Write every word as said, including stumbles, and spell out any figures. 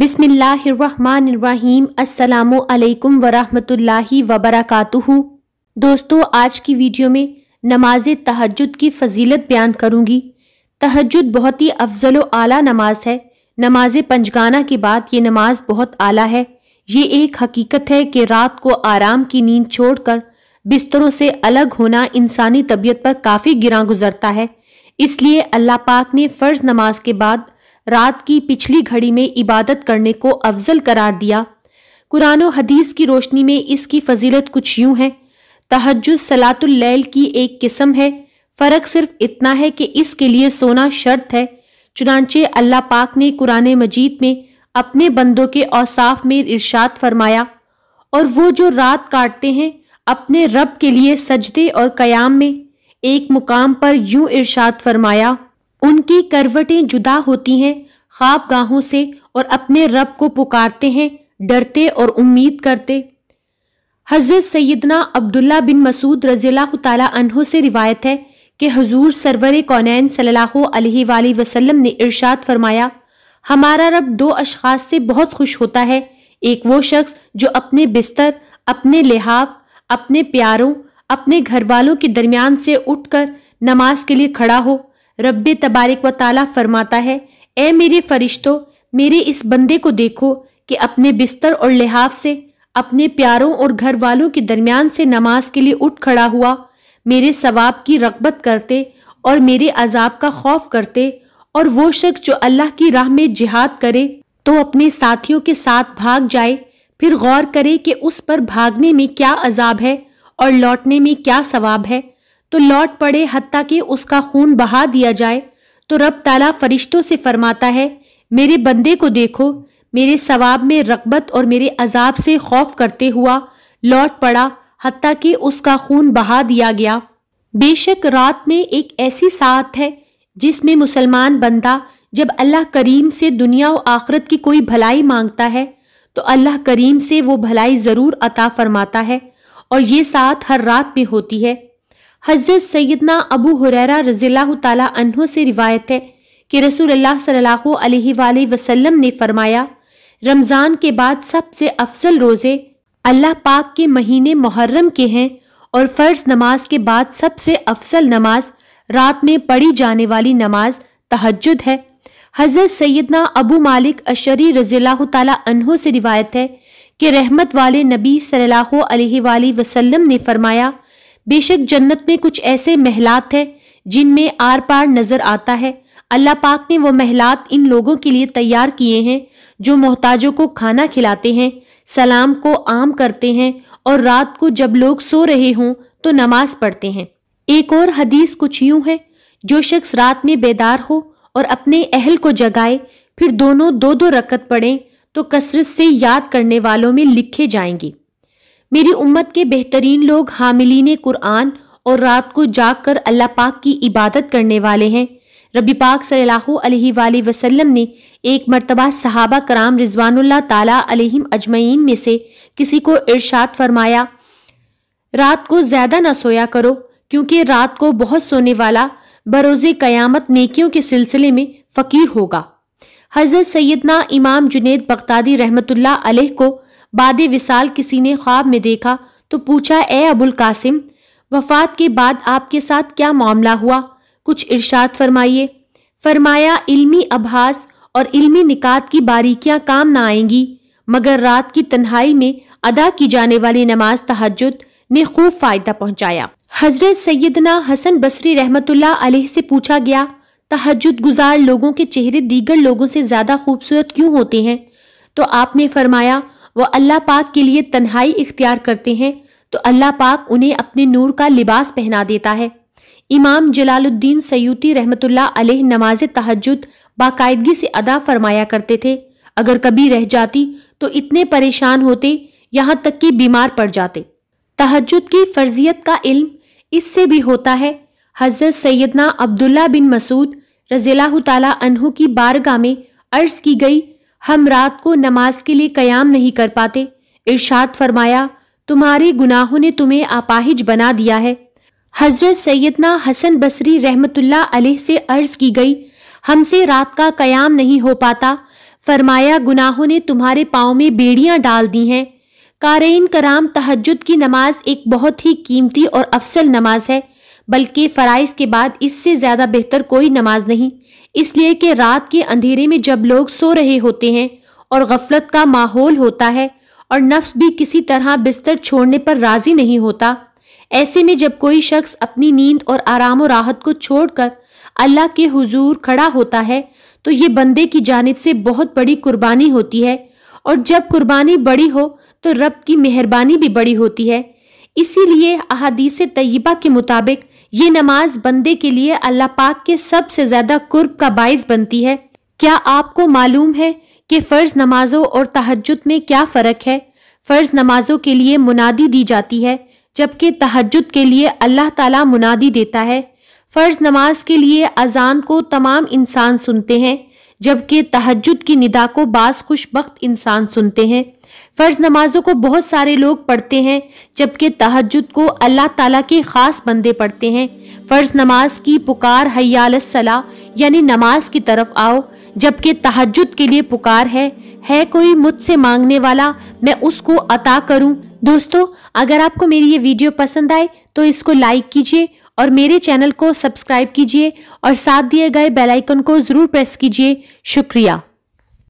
बिस्मिल्लाहिर्रहमानिर्रहीम, अस्सलामु अलैकुम वरहमतुल्लाहि वबरकातुहू। दोस्तों, आज की वीडियो में नमाज तहज्जुद की फ़जीलत बयान करूँगी। तहज्जुद बहुत ही अफजल व आला नमाज है। नमाज पंजगाना के बाद ये नमाज बहुत आला है। ये एक हकीकत है कि रात को आराम की नींद छोड़कर बिस्तरों से अलग होना इंसानी तबीयत पर काफ़ी गिरां गुजरता है। इसलिए अल्लाह पाक ने फ़र्ज नमाज के बाद रात की पिछली घड़ी में इबादत करने को अफजल करार दिया। कुरान और हदीस की रोशनी में इसकी फजीलत कुछ यूं है। तहज्जुद सलातुल लैल की एक किस्म है। फ़र्क सिर्फ इतना है कि इसके लिए सोना शर्त है। चुनांचे अल्लाह पाक ने कुरान मजीद में अपने बंदों के औसाफ में इरशाद फरमाया, और वो जो रात काटते हैं अपने रब के लिए सजदे और कयाम में। एक मुकाम पर यूं इरशाद फरमाया, उनकी करवटें जुदा होती हैं ख्वाब गाहों से, और अपने रब को पुकारते हैं डरते और उम्मीद करते। हज़रत सैयदना अब्दुल्ला बिन मसूद रज़ियल्लाहु ताला अन्हु से रिवायत है कि हजूर सरवर कौनैन सल्लल्लाहु अलैहि वालि वसल्लम ने इरशाद फरमाया, हमारा रब दो अशखास से बहुत खुश होता है। एक वो शख्स जो अपने बिस्तर, अपने लिहाफ, अपने प्यारों, अपने घर वालों के दरमियान से उठकर नमाज के लिए खड़ा हो। रब्बे तबारक व ताला फरमाता है, ए मेरे फरिश्तों, मेरे इस बंदे को देखो कि अपने बिस्तर और लिहाफ से, अपने प्यारों और घर वालों के दरमियान से नमाज के लिए उठ खड़ा हुआ, मेरे सवाब की रगबत करते और मेरे अजाब का खौफ करते। और वो शख्स जो अल्लाह की राह में जिहाद करे तो अपने साथियों के साथ भाग जाए, फिर गौर करे कि उस पर भागने में क्या अजाब है और लौटने में क्या सवाब है, तो लौट पड़े हत्ता कि उसका खून बहा दिया जाए। तो रब ताला फरिश्तों से फरमाता है, मेरे बंदे को देखो, मेरे सवाब में रगबत और मेरे अजाब से खौफ करते हुआ लौट पड़ा हत्ता कि उसका खून बहा दिया गया। बेशक रात में एक ऐसी सात है जिसमें मुसलमान बंदा जब अल्लाह करीम से दुनिया और आखरत की कोई भलाई मांगता है तो अल्लाह करीम से वो भलाई ज़रूर अता फरमाता है, और ये साथ हर रात में होती है। हज़रत सैयदना अबू हुरैरा रज़ियल्लाहु ताला अन्हु से रिवायत है कि रसूलुल्लाह सल्लल्लाहु अलैहि वालि वसल्लम ने फरमाया, रमज़ान के बाद सबसे अफजल रोज़े अल्लाह पाक के महीने मुहर्रम के हैं, और फ़र्ज नमाज के बाद सबसे अफजल नमाज रात में पढ़ी जाने वाली नमाज तहज्जुद है। हज़रत सैयदना अबू मालिक अशरी रज़ियल्लाहु ताला अन्हु से रिवायत है कि रहमत वाले नबी सल्लल्लाहु अलैहि वालि वसल्लम ने फरमाया, बेशक जन्नत में कुछ ऐसे महलात हैं जिनमें आर पार नजर आता है। अल्लाह पाक ने वो महलात इन लोगों के लिए तैयार किए हैं जो मोहताजों को खाना खिलाते हैं, सलाम को आम करते हैं, और रात को जब लोग सो रहे हों तो नमाज पढ़ते हैं। एक और हदीस कुछ यूं है, जो शख्स रात में बेदार हो और अपने अहल को जगाए, फिर दोनों दो दो रकत पढ़ें तो कसरत से याद करने वालों में लिखे जाएंगे। मेरी उम्मत के बेहतरीन लोग हामिलीन कुरान और रात को जाग कर अल्लाह पाक की इबादत करने वाले हैं। रबी पाक सल्लल्लाहु अलैहि वालि वसल्लम ने एक मरतबा सहाबा कराम रिजवानुल्लाह ताला अलैहिम अजमईन में से किसी को इरशाद फरमाया, रात को ज़्यादा ना सोया करो, क्योंकि रात को बहुत सोने वाला बरोज़े कयामत नेकियों के सिलसिले में फ़कीर होगा। हज़रत सैयदना इमाम जुनेद बगदादी रहमतुल्लाह अलैह को बाद विसाल किसी ने ख्वाब में देखा तो पूछा, ए अबुल कासिम, वफात के बाद आपके साथ क्या मामला हुआ, कुछ इरशाद फरमाइए। फरमाया, इल्मी अभास और इल्मी निकात की बारीकियां काम ना आएंगी, मगर रात की तन्हाई में अदा की जाने वाली नमाज तहज्जुद ने खूब फायदा पहुंचाया। हजरत सैयदना हसन बसरी रहमतुल्लाह अलैह से पूछा गया, तहज्जुद गुजार लोगों के चेहरे दीगर लोगों से ज्यादा खूबसूरत क्यों होते हैं? तो आपने फरमाया, वो अल्लाह पाक के लिए तन्हाई इख्तियार करते हैं तो अल्लाह पाक उन्हें अपने नूर का लिबास पहना देता है। इमाम जलालुद्दीन सयूती रहमतुल्लाह अलैह नमाज तहज्जुद बाकायदगी से अदा फरमाया करते थे। अगर कभी रह जाती तो इतने परेशान होते, यहाँ तक कि बीमार पड़ जाते। तहज्जुद की फर्जियत का इल्म इससे भी होता है। हज़रत सैयदना अब्दुल्ला बिन मसूद रज़ियल्लाहु ताला अन्हु की बारगाह में अर्ज़ की गई, हम रात को नमाज के लिए कयाम नहीं कर पाते। इरशाद फरमाया, तुम्हारे गुनाहों ने तुम्हें आपाहिज बना दिया है। हज़रत सैयदना हसन बसरी रहमतुल्लाह अलैह से अर्ज़ की गई, हमसे रात का कयाम नहीं हो पाता, फरमाया, गुनाहों ने तुम्हारे पाँव में बेड़ियां डाल दी हैं। कारेइन कराम, तहज्जुद की नमाज एक बहुत ही कीमती और अफसल नमाज है, बल्कि फ़राइज़ के बाद इससे ज़्यादा बेहतर कोई नमाज नहीं, इसलिए कि रात के अंधेरे में जब लोग सो रहे होते हैं और गफलत का माहौल होता है और नफ्स भी किसी तरह बिस्तर छोड़ने पर राज़ी नहीं होता, ऐसे में जब कोई शख्स अपनी नींद और आराम और राहत को छोड़कर अल्लाह के हुजूर खड़ा होता है तो ये बंदे की जानिब से बहुत बड़ी कुर्बानी होती है, और जब कुर्बानी बड़ी हो तो रब की मेहरबानी भी बड़ी होती है। इसीलिए अहादीस तय्यबा के मुताबिक ये नमाज बंदे के लिए अल्लाह पाक के सबसे ज़्यादा कुर्ब का बायस बनती है। क्या आपको मालूम है कि फ़र्ज़ नमाजों और तहज्जुद में क्या फ़र्क है? फ़र्ज़ नमाजों के लिए मुनादी दी जाती है, जबकि तहज्जुद के लिए अल्लाह ताला मुनादी देता है। फ़र्ज़ नमाज के लिए अजान को तमाम इंसान सुनते हैं, जबकि तहज्जुद की निदा को बाज़ खुशबख्त इंसान सुनते हैं। फ़र्ज़ नमाजों को बहुत सारे लोग पढ़ते हैं, जबकि तहज्जुद को अल्लाह ताला के ख़ास बंदे पढ़ते हैं। फ़र्ज़ नमाज की पुकार हय्या अलस सला यानी नमाज की तरफ आओ, जबकि तहज्जुद के लिए पुकार है, है कोई मुझसे मांगने वाला, मैं उसको अता करूं। दोस्तों, अगर आपको मेरी ये वीडियो पसंद आए तो इसको लाइक कीजिए और मेरे चैनल को सब्सक्राइब कीजिए और साथ दिए गए बेल आइकन को ज़रूर प्रेस कीजिए। शुक्रिया।